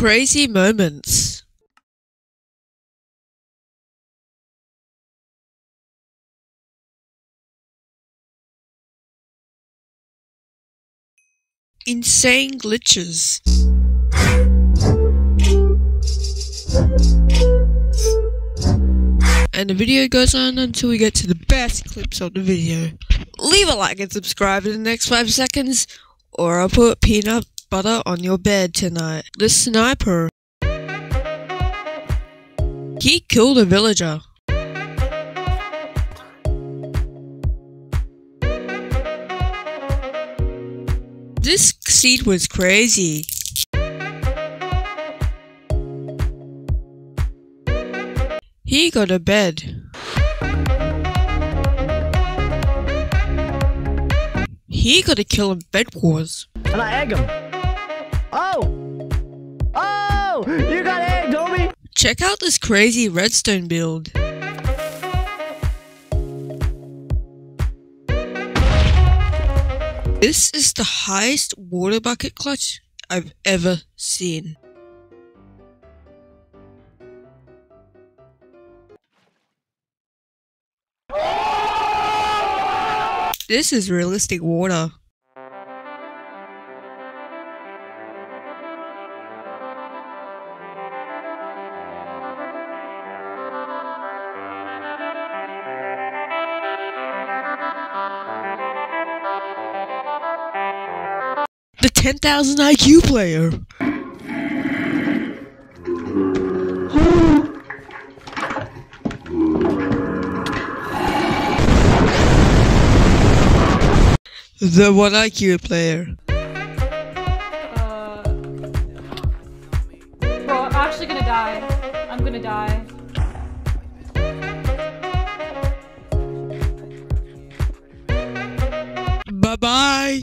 Crazy moments. Insane glitches. And the video goes on until we get to the best clips of the video. Leave a like and subscribe in the next 5 seconds, or I'll put peanut butter on your bed tonight. The sniper. He killed a villager. This seed was crazy. He got a bed. He got a kill in Bed Wars. And I egg him. Oh! Oh! You got egged, homie! Check out this crazy redstone build. This is the highest water bucket clutch I've ever seen. This is realistic water. The 10,000 IQ player. The 1 IQ player. Well, I'm actually gonna die. I'm gonna die. Bye-bye.